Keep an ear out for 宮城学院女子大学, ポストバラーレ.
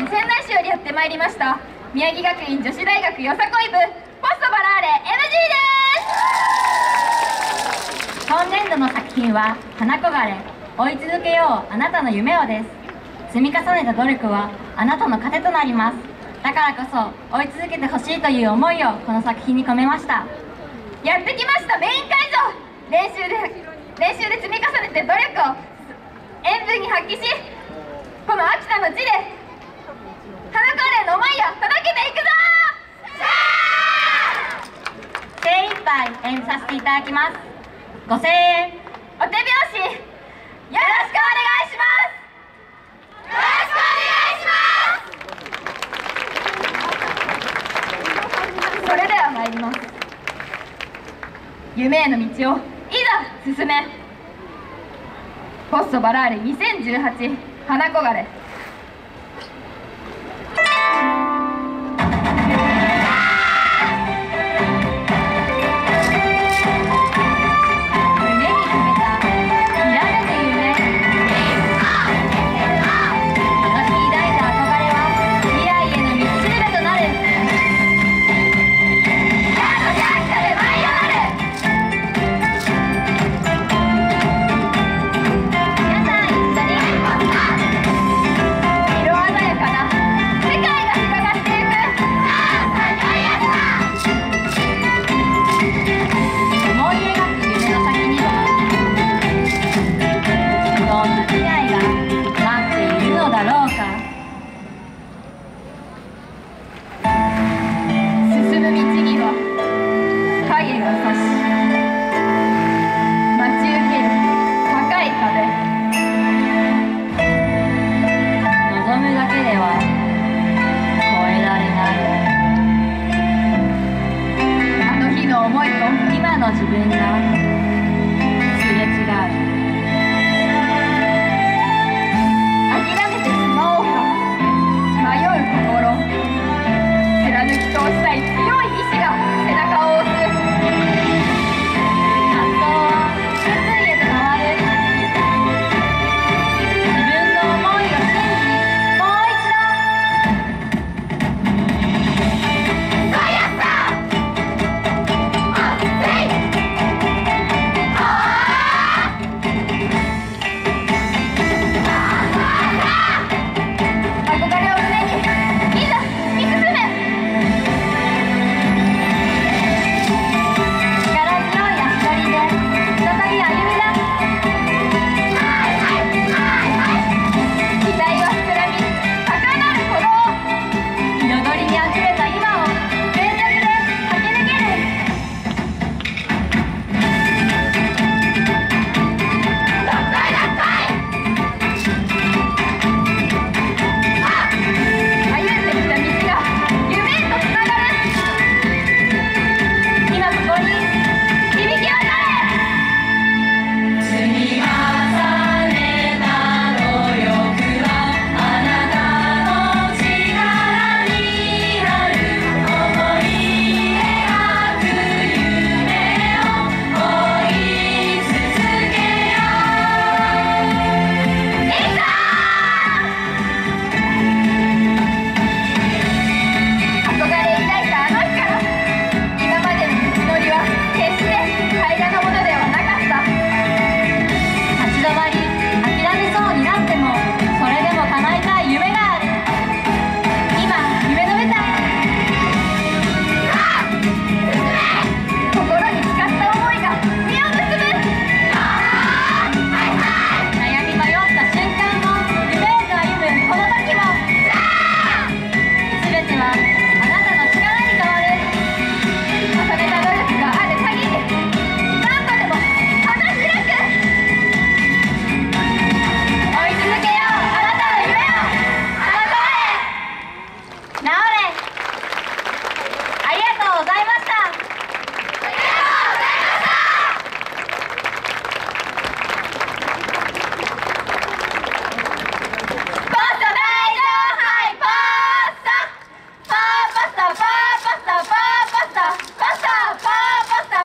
県仙台市よりやってまいりました宮城学院女子大学よさこい部ポストバラーレ MG です。今年度の作品は「花こがれ追い続けようあなたの夢を」です。積み重ねた努力はあなたの糧となります。だからこそ追い続けてほしいという思いをこの作品に込めました。やってきましたメイン会場、練習で積み重ねて努力を演舞に発揮し、この秋田の地で花こがれの思いを届けていくぞ。精一杯演じさせていただきます。ご声援、お手拍子、よろしくお願いします。よろしくお願いします。それでは参ります。夢への道をいざ進め。ポストバラーレ2018花こがれ。望むだけでは